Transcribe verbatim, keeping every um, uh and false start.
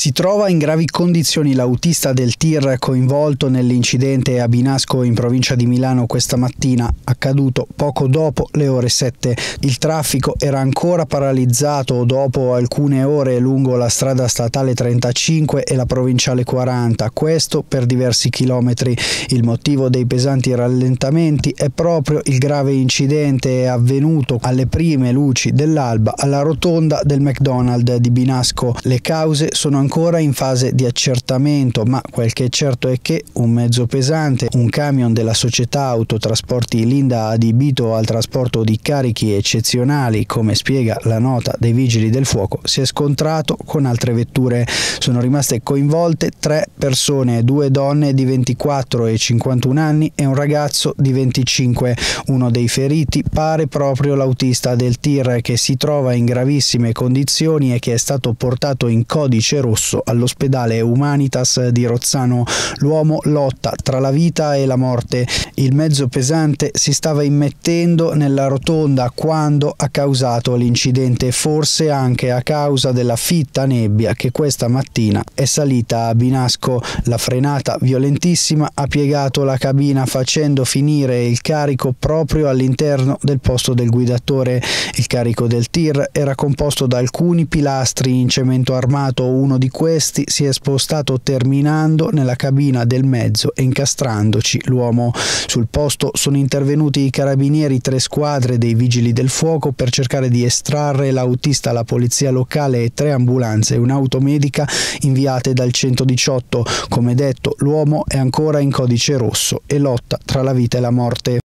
Si trova in gravi condizioni l'autista del tir coinvolto nell'incidente a Binasco in provincia di Milano questa mattina, accaduto poco dopo le ore sette. Il traffico era ancora paralizzato dopo alcune ore lungo la strada statale trentacinque e la provinciale quaranta, questo per diversi chilometri. Il motivo dei pesanti rallentamenti è proprio il grave incidente avvenuto alle prime luci dell'alba alla rotonda del McDonald's di Binasco. Le cause sono ancora in fase di accertamento, ma quel che è certo è che un mezzo pesante, un camion della società Autotrasporti Linda adibito al trasporto di carichi eccezionali, come spiega la nota dei vigili del fuoco, si è scontrato con altre vetture. Sono rimaste coinvolte tre persone, due donne di ventiquattro e cinquantuno anni e un ragazzo di venticinque. Uno dei feriti pare proprio l'autista del tir, che si trova in gravissime condizioni e che è stato portato in codice rosso all'ospedale Humanitas di Rozzano. L'uomo lotta tra la vita e la morte. Il mezzo pesante si stava immettendo nella rotonda quando ha causato l'incidente, forse anche a causa della fitta nebbia che questa mattina è salita a Binasco. La frenata violentissima ha piegato la cabina facendo finire il carico proprio all'interno del posto del guidatore. Il carico del tir era composto da alcuni pilastri in cemento armato, uno di questi si è spostato terminando nella cabina del mezzo e incastrandoci l'uomo. Sul posto sono intervenuti i carabinieri, tre squadre dei vigili del fuoco per cercare di estrarre l'autista, la polizia locale e tre ambulanze e un'auto medica inviate dal centodiciotto. Come detto, l'uomo è ancora in codice rosso e lotta tra la vita e la morte.